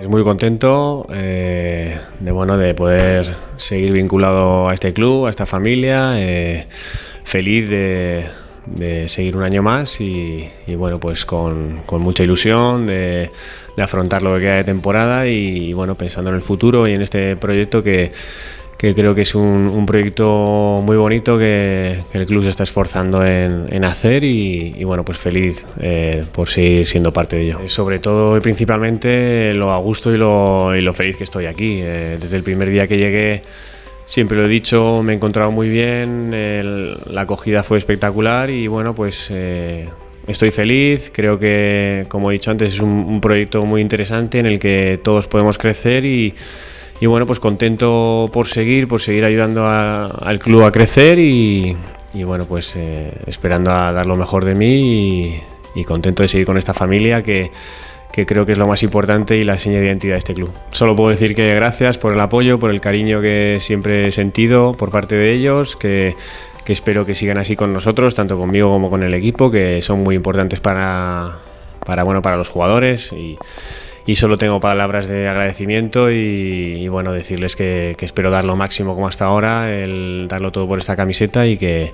Es muy contento de poder seguir vinculado a este club, a esta familia, feliz de seguir un año más y con mucha ilusión de afrontar lo que queda de temporada y pensando en el futuro y en este proyecto que creo que es un proyecto muy bonito que el club se está esforzando en hacer y feliz por seguir siendo parte de ello. Sobre todo y principalmente lo a gusto y lo feliz que estoy aquí. Desde el primer día que llegué, siempre lo he dicho, me he encontrado muy bien, la acogida fue espectacular y estoy feliz. Creo que, como he dicho antes, es un proyecto muy interesante en el que todos podemos crecer y contento por seguir ayudando al club a crecer y esperando a dar lo mejor de mí y contento de seguir con esta familia que creo que es lo más importante y la seña de identidad de este club. Solo puedo decir que gracias por el apoyo, por el cariño que siempre he sentido por parte de ellos, que espero que sigan así con nosotros, tanto conmigo como con el equipo, que son muy importantes para los jugadores y solo tengo palabras de agradecimiento y decirles que espero dar lo máximo como hasta ahora, darlo todo por esta camiseta y que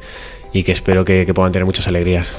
espero que puedan tener muchas alegrías.